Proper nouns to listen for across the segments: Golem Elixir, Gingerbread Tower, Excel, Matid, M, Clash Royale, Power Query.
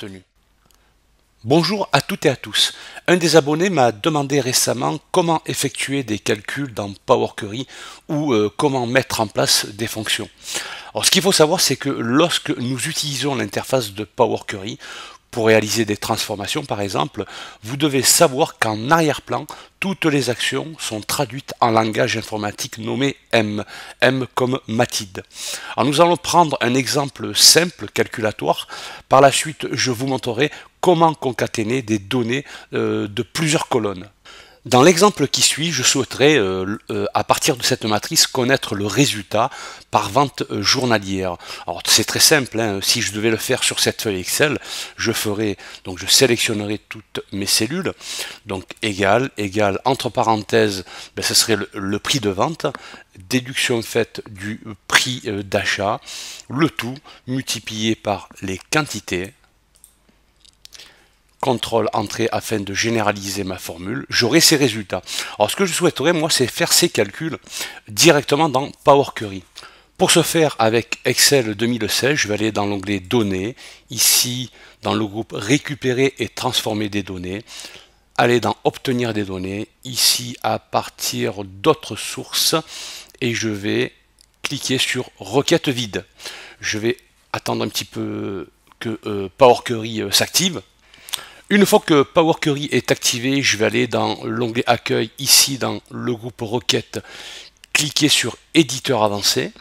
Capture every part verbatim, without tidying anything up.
Contenu. Bonjour à toutes et à tous. Un des abonnés m'a demandé récemment comment effectuer des calculs dans Power Query ou euh, comment mettre en place des fonctions. Alors, ce qu'il faut savoir, c'est que lorsque nous utilisons l'interface de Power Query pour réaliser des transformations par exemple, vous devez savoir qu'en arrière-plan, toutes les actions sont traduites en langage informatique nommé M, M comme Matid. Alors nous allons prendre un exemple simple calculatoire. Par la suite, je vous montrerai comment concaténer des données euh, de plusieurs colonnes. Dans l'exemple qui suit, je souhaiterais, euh, euh, à partir de cette matrice, connaître le résultat par vente euh, journalière. Alors c'est très simple, hein, si je devais le faire sur cette feuille Excel, je ferai, donc je sélectionnerai toutes mes cellules, donc égal, égal, entre parenthèses, ben, ce serait le, le prix de vente, déduction faite du prix euh, d'achat, le tout multiplié par les quantités, contrôle entrée afin de généraliser ma formule, j'aurai ces résultats. Alors ce que je souhaiterais moi, c'est faire ces calculs directement dans Power Query. Pour ce faire avec Excel deux mille seize, je vais aller dans l'onglet données, ici dans le groupe récupérer et transformer des données, aller dans obtenir des données, ici à partir d'autres sources, et je vais cliquer sur requête vide. Je vais attendre un petit peu que euh, Power Query euh, s'active. Une fois que Power Query est activé, je vais aller dans l'onglet Accueil, ici dans le groupe Requêtes, cliquer sur Éditeur avancé.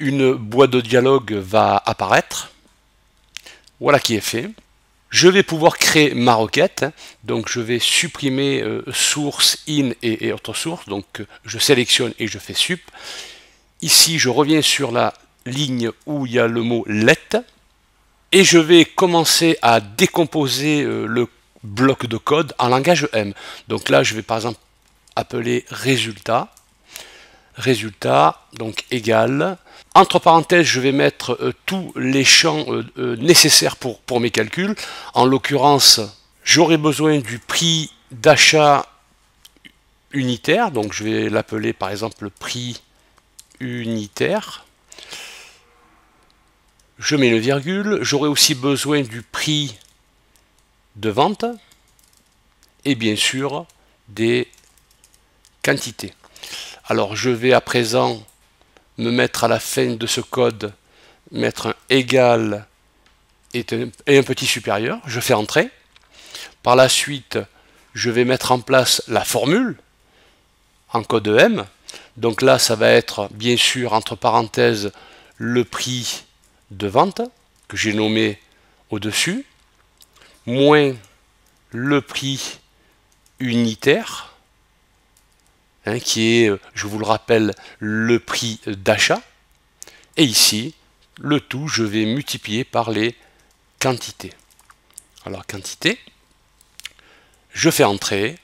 Une boîte de dialogue va apparaître. Voilà qui est fait. Je vais pouvoir créer ma requête. Donc je vais supprimer euh, source, in et, et autres sources. Donc je sélectionne et je fais sup. Ici, je reviens sur la ligne où il y a le mot let. Et je vais commencer à décomposer le bloc de code en langage M. Donc là, je vais par exemple appeler résultat. Résultat, donc égal. Entre parenthèses, je vais mettre euh, tous les champs euh, euh, nécessaires pour, pour mes calculs. En l'occurrence, j'aurai besoin du prix d'achat unitaire. Donc je vais l'appeler par exemple prix unitaire. Je mets une virgule, j'aurai aussi besoin du prix de vente et bien sûr des quantités. Alors je vais à présent me mettre à la fin de ce code, mettre un égal et un petit supérieur, je fais entrer. Par la suite, je vais mettre en place la formule en code M. Donc là, ça va être bien sûr entre parenthèses le prix de vente que j'ai nommé au-dessus, moins le prix unitaire, hein, qui est, je vous le rappelle, le prix d'achat, et ici, le tout, je vais multiplier par les quantités. Alors, quantité, je fais entrer,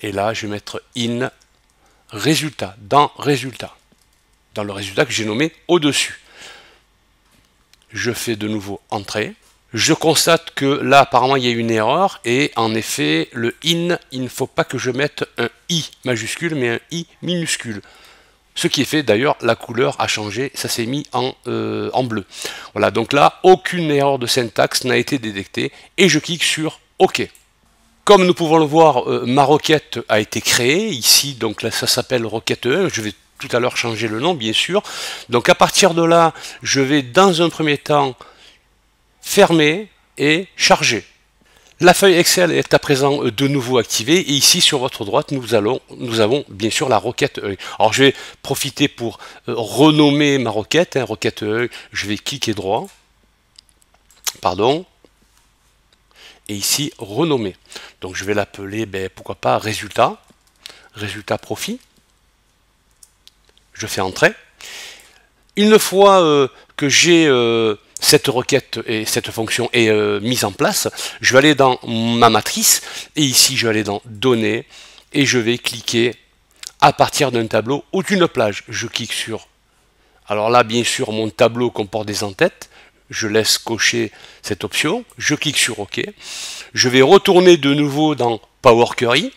et là, je vais mettre in résultat, dans résultat, dans le résultat que j'ai nommé au-dessus. Je fais de nouveau entrée. Je constate que là, apparemment, il y a une erreur. Et en effet, le in, il ne faut pas que je mette un i majuscule, mais un i minuscule. Ce qui est fait, d'ailleurs, la couleur a changé. Ça s'est mis en, euh, en bleu. Voilà, donc là, aucune erreur de syntaxe n'a été détectée. Et je clique sur OK. Comme nous pouvons le voir, euh, ma requête a été créée. Ici, donc là, ça s'appelle requête un. Je vais tout à l'heure changer le nom, bien sûr. Donc à partir de là, je vais dans un premier temps fermer et charger. La feuille Excel est à présent de nouveau activée et ici sur votre droite, nous, allons, nous avons bien sûr la requête œil. Alors je vais profiter pour euh, renommer ma requête, hein, requête œil, je vais cliquer droit, pardon, et ici renommer. Donc je vais l'appeler, ben, pourquoi pas, résultat, résultat profit. Je fais entrer. Une fois euh, que j'ai euh, cette requête et cette fonction est euh, mise en place, je vais aller dans ma matrice et ici je vais aller dans données et je vais cliquer à partir d'un tableau ou d'une plage. Je clique sur. Alors là, bien sûr, mon tableau comporte des entêtes. Je laisse cocher cette option. Je clique sur OK. Je vais retourner de nouveau dans Power Query.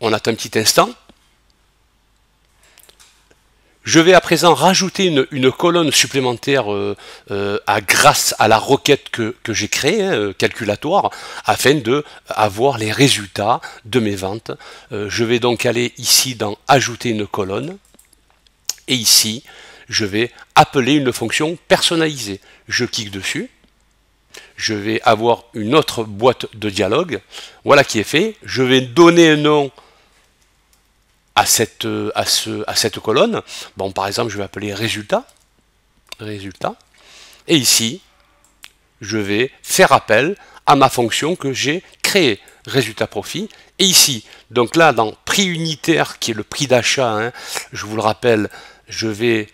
On attend un petit instant. Je vais à présent rajouter une, une colonne supplémentaire euh, euh, à, grâce à la requête que, que j'ai créée, hein, calculatoire, afin d'avoir les résultats de mes ventes. Euh, je vais donc aller ici dans « Ajouter une colonne » et ici, je vais appeler une fonction personnalisée. Je clique dessus. Je vais avoir une autre boîte de dialogue. Voilà qui est fait. Je vais donner un nom à cette, à ce, à cette colonne. Bon, par exemple, je vais appeler résultat. Résultat. Et ici, je vais faire appel à ma fonction que j'ai créée. Résultat profit. Et ici, donc là, dans prix unitaire, qui est le prix d'achat, hein, je vous le rappelle, je vais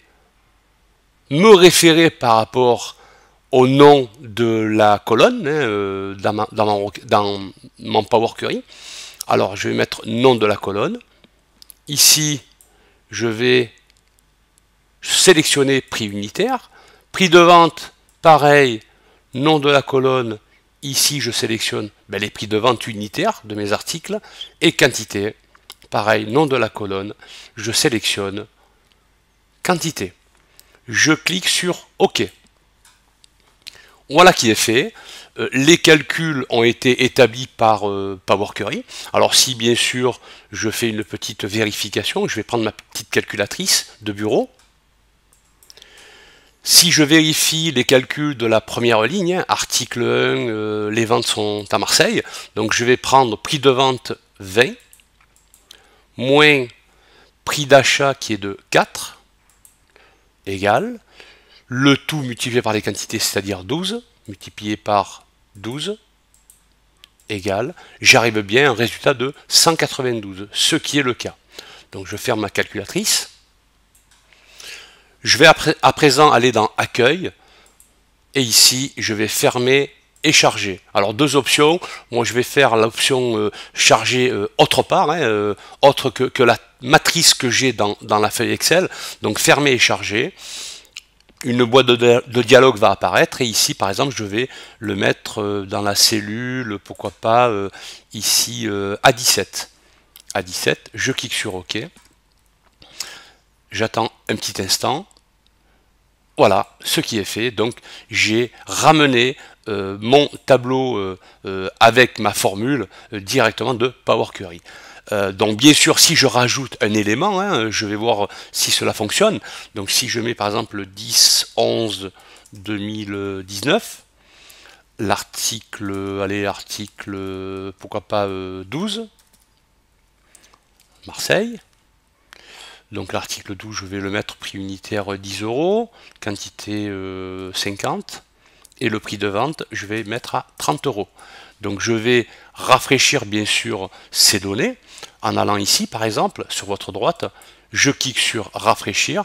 me référer par rapport au nom de la colonne hein, dans, ma, dans, mon, dans mon Power Query. Alors, je vais mettre nom de la colonne. Ici, je vais sélectionner prix unitaire. Prix de vente, pareil, nom de la colonne. Ici, je sélectionne ben, les prix de vente unitaires de mes articles. Et quantité, pareil, nom de la colonne. Je sélectionne quantité. Je clique sur OK. Voilà qui est fait. Euh, les calculs ont été établis par euh, Power Query. Alors si bien sûr je fais une petite vérification, je vais prendre ma petite calculatrice de bureau. Si je vérifie les calculs de la première ligne, hein, article un, euh, les ventes sont à Marseille, donc je vais prendre prix de vente vingt, moins prix d'achat qui est de quatre, égale, le tout multiplié par les quantités, c'est-à-dire douze, multiplié par douze, égale, j'arrive bien à un résultat de cent quatre-vingt-douze, ce qui est le cas. Donc je ferme ma calculatrice. Je vais à présent aller dans Accueil, et ici je vais fermer et charger. Alors deux options, moi je vais faire l'option euh, charger euh, autre part, hein, euh, autre que, que la matrice que j'ai dans, dans la feuille Excel, donc fermer et charger. Une boîte de, de dialogue va apparaître et ici par exemple je vais le mettre dans la cellule, pourquoi pas euh, ici euh, à dix-sept. À dix-sept, je clique sur OK. J'attends un petit instant. Voilà ce qui est fait. Donc j'ai ramené euh, mon tableau euh, euh, avec ma formule euh, directement de Power Query. Euh, donc bien sûr, si je rajoute un élément, hein, je vais voir si cela fonctionne. Donc si je mets par exemple le dix onze deux mille dix-neuf, l'article, allez, article, pourquoi pas euh, douze, Marseille. Donc l'article douze, je vais le mettre prix unitaire dix euros, quantité euh, cinquante, et le prix de vente, je vais mettre à trente euros. Donc je vais rafraîchir bien sûr ces données en allant ici par exemple sur votre droite, je clique sur rafraîchir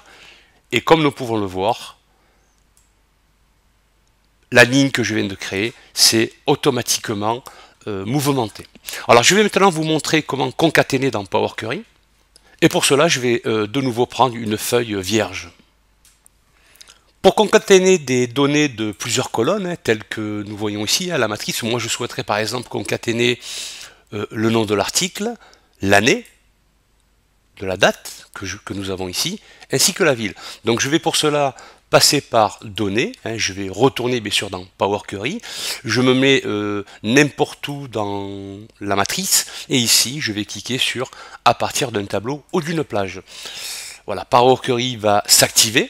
et comme nous pouvons le voir, la ligne que je viens de créer s'est automatiquement euh, mouvementée. Alors je vais maintenant vous montrer comment concaténer dans Power Query et pour cela je vais euh, de nouveau prendre une feuille vierge. Pour concaténer des données de plusieurs colonnes, hein, telles que nous voyons ici à hein, la matrice, moi je souhaiterais par exemple concaténer euh, le nom de l'article, l'année, de la date que, je, que nous avons ici, ainsi que la ville. Donc je vais pour cela passer par données, hein, je vais retourner bien sûr dans Power Query, je me mets euh, n'importe où dans la matrice, et ici je vais cliquer sur à partir d'un tableau ou d'une plage. Voilà, Power Query va s'activer.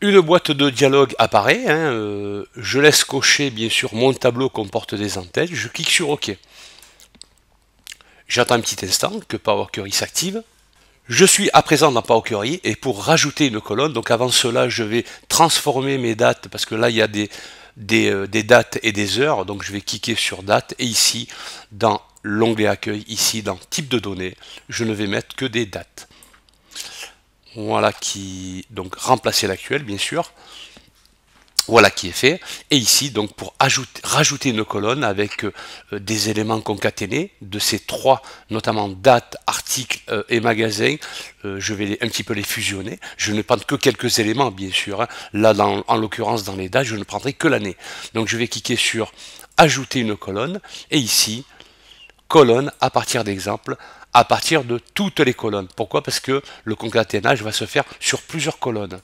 Une boîte de dialogue apparaît, hein, euh, je laisse cocher bien sûr mon tableau comporte des antennes, je clique sur OK. J'attends un petit instant que Power Query s'active. Je suis à présent dans Power Query et pour rajouter une colonne, donc avant cela je vais transformer mes dates parce que là il y a des, des, euh, des dates et des heures, donc je vais cliquer sur date et ici dans l'onglet accueil, ici dans type de données, je ne vais mettre que des dates. Voilà qui, donc remplacer l'actuel bien sûr, voilà qui est fait, et ici donc pour ajouter, rajouter une colonne avec euh, des éléments concaténés, de ces trois, notamment date, article euh, et magasin, euh, je vais les, un petit peu les fusionner, je ne prends que quelques éléments bien sûr, hein. Là dans, en l'occurrence dans les dates je ne prendrai que l'année, donc je vais cliquer sur ajouter une colonne, et ici, colonne à partir d'exemples, à partir de toutes les colonnes. Pourquoi? Parce que le concaténage va se faire sur plusieurs colonnes.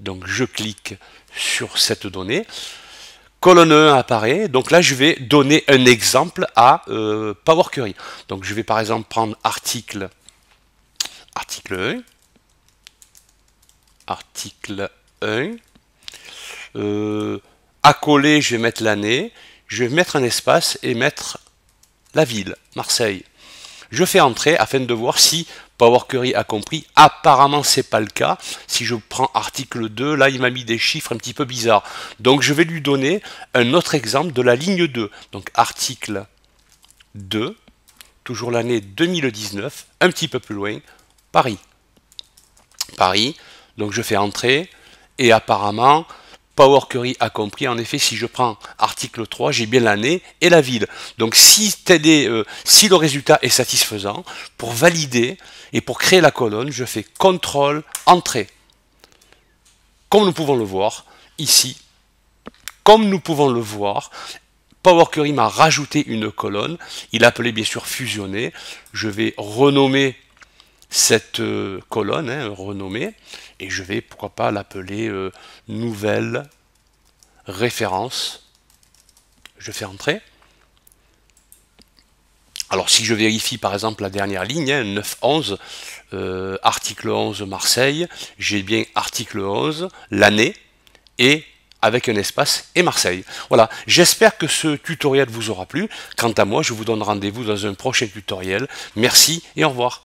Donc je clique sur cette donnée. Colonne un apparaît, donc là je vais donner un exemple à euh, Power Query. Donc je vais par exemple prendre article, article un, article un, euh, accolé, je vais mettre l'année, je vais mettre un espace et mettre la ville, Marseille. Je fais entrer afin de voir si Power Query a compris. Apparemment, c'est pas le cas. Si je prends article deux, là, il m'a mis des chiffres un petit peu bizarres. Donc, je vais lui donner un autre exemple de la ligne deux. Donc, article deux, toujours l'année deux mille dix-neuf, un petit peu plus loin, Paris. Paris, donc je fais entrer et apparemment, Power Query a compris. En effet, si je prends article trois, j'ai bien l'année et la ville. Donc, si, tel est, euh, si le résultat est satisfaisant, pour valider et pour créer la colonne, je fais contrôle, entrée. Comme nous pouvons le voir ici, comme nous pouvons le voir, Power Query m'a rajouté une colonne. Il a appelé bien sûr fusionner. Je vais renommer cette euh, colonne, hein, renommée, et je vais, pourquoi pas, l'appeler euh, nouvelle référence. Je fais entrer. Alors, si je vérifie, par exemple, la dernière ligne, hein, neuf onze, euh, article onze Marseille, j'ai bien article onze, l'année, et avec un espace et Marseille. Voilà, j'espère que ce tutoriel vous aura plu. Quant à moi, je vous donne rendez-vous dans un prochain tutoriel. Merci et au revoir.